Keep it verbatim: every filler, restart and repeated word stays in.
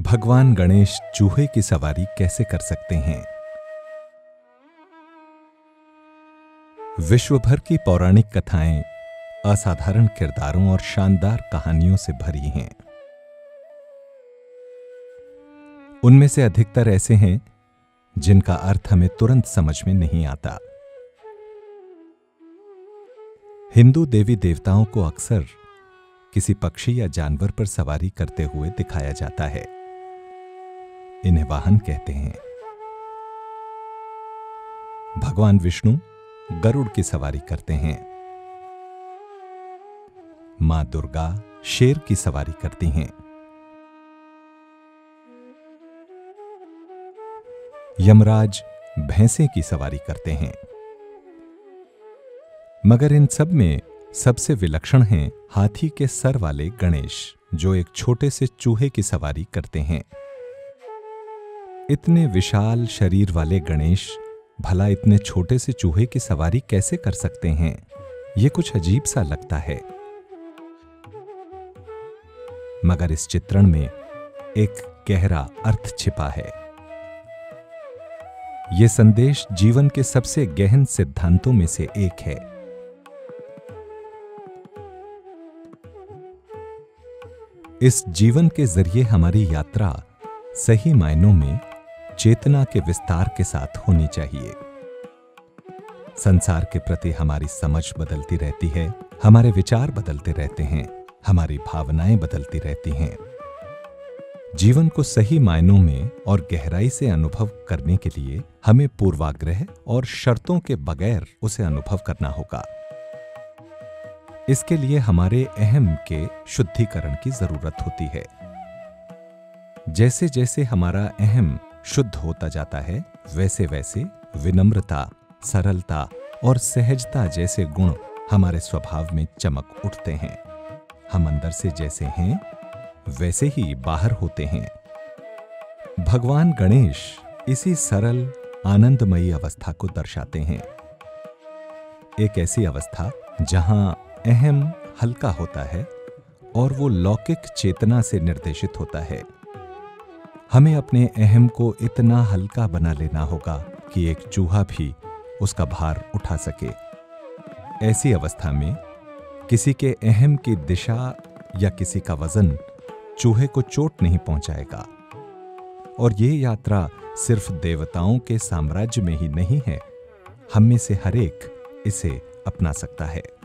भगवान गणेश चूहे की सवारी कैसे कर सकते हैं। विश्व भर की पौराणिक कथाएं असाधारण किरदारों और शानदार कहानियों से भरी हैं। उनमें से अधिकतर ऐसे हैं जिनका अर्थ हमें तुरंत समझ में नहीं आता। हिंदू देवी देवताओं को अक्सर किसी पक्षी या जानवर पर सवारी करते हुए दिखाया जाता है। इन्हें वाहन कहते हैं। भगवान विष्णु गरुड़ की सवारी करते हैं। मां दुर्गा शेर की सवारी करती हैं। यमराज भैंसे की सवारी करते हैं। मगर इन सब में सबसे विलक्षण हैं हाथी के सर वाले गणेश, जो एक छोटे से चूहे की सवारी करते हैं। इतने विशाल शरीर वाले गणेश भला इतने छोटे से चूहे की सवारी कैसे कर सकते हैं? ये कुछ अजीब सा लगता है। मगर इस चित्रण में एक गहरा अर्थ छिपा है। यह संदेश जीवन के सबसे गहन सिद्धांतों में से एक है। इस जीवन के जरिए हमारी यात्रा सही मायनों में चेतना के विस्तार के साथ होनी चाहिए। संसार के प्रति हमारी समझ बदलती रहती है, हमारे विचार बदलते रहते हैं, हमारी भावनाएं बदलती रहती हैं। जीवन को सही मायनों में और गहराई से अनुभव करने के लिए हमें पूर्वाग्रह और शर्तों के बगैर उसे अनुभव करना होगा। इसके लिए हमारे अहम के शुद्धिकरण की जरूरत होती है। जैसे जैसे हमारा अहम शुद्ध होता जाता है, वैसे वैसे विनम्रता, सरलता और सहजता जैसे गुण हमारे स्वभाव में चमक उठते हैं। हम अंदर से जैसे हैं वैसे ही बाहर होते हैं। भगवान गणेश इसी सरल आनंदमयी अवस्था को दर्शाते हैं। एक ऐसी अवस्था जहां अहम हल्का होता है और वो लौकिक चेतना से निर्देशित होता है। हमें अपने अहम को इतना हल्का बना लेना होगा कि एक चूहा भी उसका भार उठा सके। ऐसी अवस्था में किसी के अहम की दिशा या किसी का वजन चूहे को चोट नहीं पहुंचाएगा। और ये यात्रा सिर्फ देवताओं के साम्राज्य में ही नहीं है, हम में से हर एक इसे अपना सकता है।